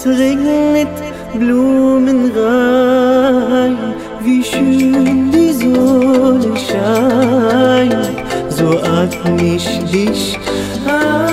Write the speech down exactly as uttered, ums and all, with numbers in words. Es regnet Blumen rein, wie schön die Sonne scheint, so atme ich dich an.